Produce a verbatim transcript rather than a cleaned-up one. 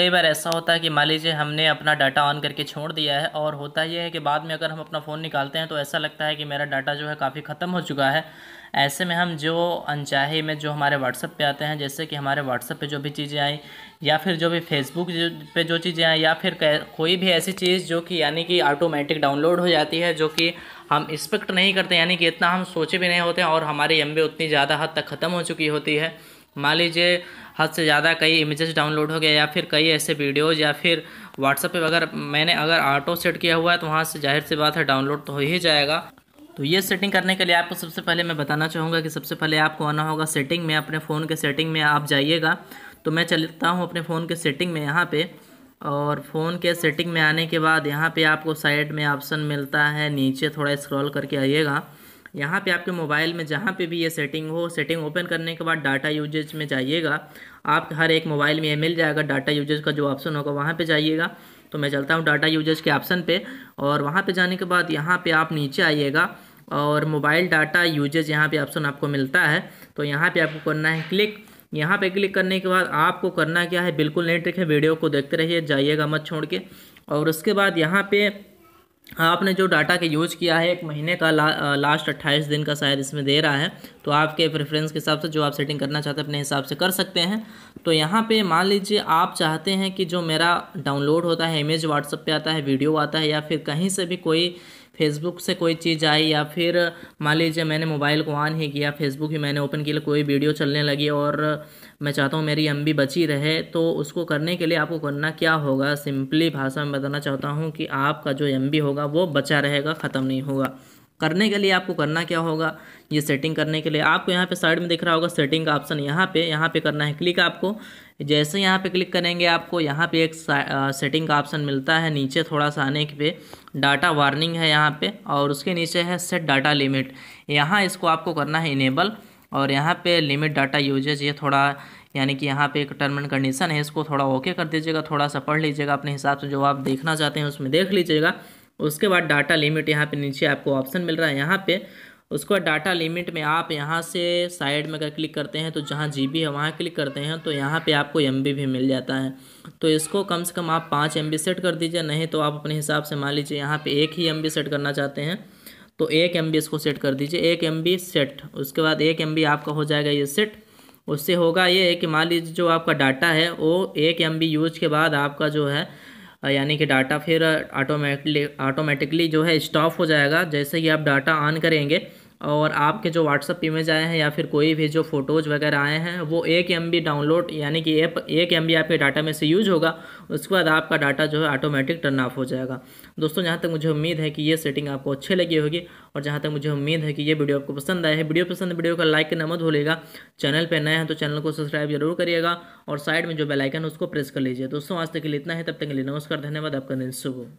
कई बार ऐसा होता है कि मान लीजिए हमने अपना डाटा ऑन करके छोड़ दिया है और होता यह है कि बाद में अगर हम अपना फ़ोन निकालते हैं तो ऐसा लगता है कि मेरा डाटा जो है काफ़ी ख़त्म हो चुका है। ऐसे में हम जो अनचाहे में जो हमारे व्हाट्सएप पे आते हैं, जैसे कि हमारे व्हाट्सएप पे जो भी चीज़ें आई या फिर जो भी फेसबुक पे जो चीज़ें आई या फिर कोई भी ऐसी चीज़ जो कि यानी कि ऑटोमेटिक डाउनलोड हो जाती है, जो कि हम एक्सपेक्ट नहीं करते, यानी कि इतना हम सोचे भी नहीं होते और हमारी एम बी उतनी ज़्यादा हद तक ख़त्म हो चुकी होती है। मान लीजिए हद से ज़्यादा कई इमेजेस डाउनलोड हो गए या फिर कई ऐसे वीडियोज़ या फिर व्हाट्सएप पे अगर मैंने अगर ऑटो सेट किया हुआ है तो वहाँ से जाहिर सी बात है डाउनलोड तो हो ही जाएगा। तो ये सेटिंग करने के लिए आपको सबसे पहले मैं बताना चाहूँगा कि सबसे पहले आपको आना होगा सेटिंग में, अपने फ़ोन के सेटिंग में आप जाइएगा। तो मैं चलता हूँ अपने फ़ोन के सेटिंग में यहाँ पर, और फ़ोन के सेटिंग में आने के बाद यहाँ पर आपको साइड में ऑप्शन मिलता है, नीचे थोड़ा स्क्रॉल करके आइएगा। यहाँ पे आपके मोबाइल में जहाँ पे भी ये सेटिंग हो, सेटिंग ओपन करने के बाद डाटा यूजेज में जाइएगा। आप हर एक मोबाइल में ये मिल जाएगा, डाटा यूजेज का जो ऑप्शन होगा वहाँ पे जाइएगा। तो मैं चलता हूँ डाटा यूजेज के ऑप्शन पे, और वहाँ पे जाने के बाद यहाँ पे आप नीचे आइएगा और मोबाइल डाटा यूजेज यहाँ पर ऑप्शन आपको मिलता है। तो यहाँ पर आपको करना है क्लिक। यहाँ पे क्लिक करने के बाद आपको करना क्या है, बिल्कुल नेट रखें, वीडियो को देखते रहिए, जाइएगा मत छोड़ के। और उसके बाद यहाँ पर आपने जो डाटा के यूज़ किया है, एक महीने का ला, लास्ट अट्ठाईस दिन का शायद इसमें दे रहा है, तो आपके प्रेफरेंस के हिसाब से जो आप सेटिंग करना चाहते हैं अपने हिसाब से कर सकते हैं। तो यहाँ पे मान लीजिए आप चाहते हैं कि जो मेरा डाउनलोड होता है इमेज व्हाट्सएप पे आता है, वीडियो आता है, या फिर कहीं से भी कोई फेसबुक से कोई चीज़ आई, या फिर मान लीजिए मैंने मोबाइल को ऑन ही किया, फेसबुक ही मैंने ओपन किया, कोई वीडियो चलने लगी और मैं चाहता हूँ मेरी एम बी बची रहे, तो उसको करने के लिए आपको करना क्या होगा, सिंपली भाषा में बताना चाहता हूँ कि आपका जो एम बी होगा वो बचा रहेगा, ख़त्म नहीं होगा। करने के लिए आपको करना क्या होगा, ये सेटिंग करने के लिए आपको यहाँ पे साइड में दिख रहा होगा सेटिंग का ऑप्शन, यहाँ पे यहाँ पे करना है क्लिक। आपको जैसे यहाँ पे क्लिक करेंगे आपको यहाँ पे एक सेटिंग का ऑप्शन मिलता है, नीचे थोड़ा सा आने के पे डाटा वार्निंग है यहाँ पे, और उसके नीचे है सेट डाटा लिमिट, यहाँ इसको आपको करना है इनेबल। और यहाँ पर लिमिट डाटा यूजेज, ये थोड़ा यानी कि यहाँ पे एक टर्म एंड कंडीशन है, इसको थोड़ा ओके कर दीजिएगा, थोड़ा सा पढ़ लीजिएगा अपने हिसाब से, जो आप देखना चाहते हैं उसमें देख लीजिएगा। उसके बाद डाटा लिमिट यहाँ पे नीचे आपको ऑप्शन मिल रहा है यहाँ पे, उसके बाद डाटा लिमिट में आप यहाँ से साइड में अगर क्लिक करते हैं तो जहाँ जीबी है वहाँ क्लिक करते हैं तो यहाँ पे आपको एमबी भी मिल जाता है। तो इसको कम से कम आप पाँच एमबी सेट कर दीजिए, नहीं तो आप अपने हिसाब से मान लीजिए यहाँ पे एक ही एमबी सेट करना चाहते हैं तो एक एमबी इसको सेट कर दीजिए, एक एमबी सेट। उसके बाद एक एमबी आपका हो जाएगा ये सेट। उससे होगा ये कि मान लीजिए जो आपका डाटा है वो एक एमबी यूज के बाद आपका जो है यानी कि डाटा फिर ऑटोमेटिकली ऑटोमेटिकली जो है स्टॉप हो जाएगा। जैसे कि आप डाटा ऑन करेंगे और आपके जो व्हाट्सअप इमेज आए हैं या फिर कोई भी जो फ़ोटोज़ वगैरह आए हैं वो एक एम बी डाउनलोड यानी कि एप एक एम बी आपके डाटा में से यूज होगा, उसके बाद आपका डाटा जो है ऑटोमेटिक टर्न ऑफ हो जाएगा। दोस्तों जहाँ तक मुझे उम्मीद है कि ये सेटिंग आपको अच्छी लगी होगी, और जहाँ तक मुझे उम्मीद है कि ये वीडियो आपको पसंद आया है। वीडियो पसंद वीडियो का लाइक करना मत भूलिएगा, चैनल पर नए हैं तो चैनल को सब्सक्राइब जरूर करिएगा और साइड में जो बेल आइकन है उसको प्रेस कर लीजिए। दोस्तों आज तक के लिए इतना है, तब तक के लिए नमस्कार, धन्यवाद, आपका दिन शुभ हो।